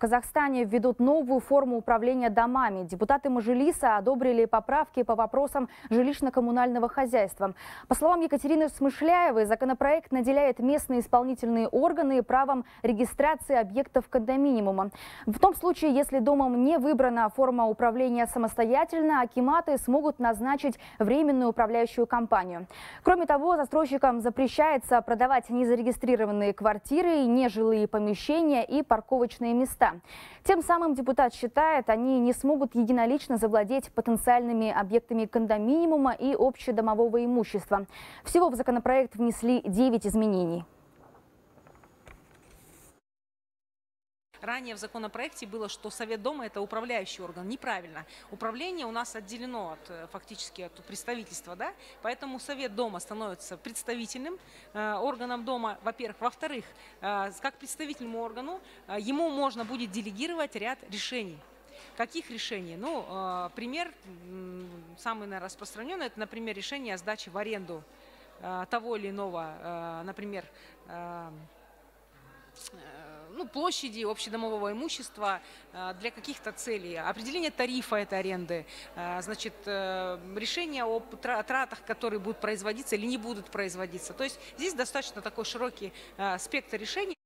В Казахстане введут новую форму управления домами. Депутаты Мажилиса одобрили поправки по вопросам жилищно-коммунального хозяйства. По словам Екатерины Смышляевой, законопроект наделяет местные исполнительные органы правом регистрации объектов кондоминиума. В том случае, если домом не выбрана форма управления самостоятельно, акиматы смогут назначить временную управляющую компанию. Кроме того, застройщикам запрещается продавать незарегистрированные квартиры, нежилые помещения и парковочные места. Тем самым, депутат считает, они не смогут единолично завладеть потенциальными объектами кондоминиума и общедомового имущества. Всего в законопроект внесли 9 изменений. Ранее в законопроекте было, что совет дома – это управляющий орган. Неправильно. Управление у нас отделено фактически от представительства. Да? Поэтому совет дома становится представительным органом дома, во-первых. Во-вторых, как представительному органу ему можно будет делегировать ряд решений. Каких решений? Ну, пример, самый, наверное, распространенный – это, например, решение о сдаче в аренду того или иного, например, площади, общедомового имущества для каких-то целей, определение тарифа этой аренды, значит, решение о тратах, которые будут производиться или не будут производиться. То есть здесь достаточно такой широкий спектр решений.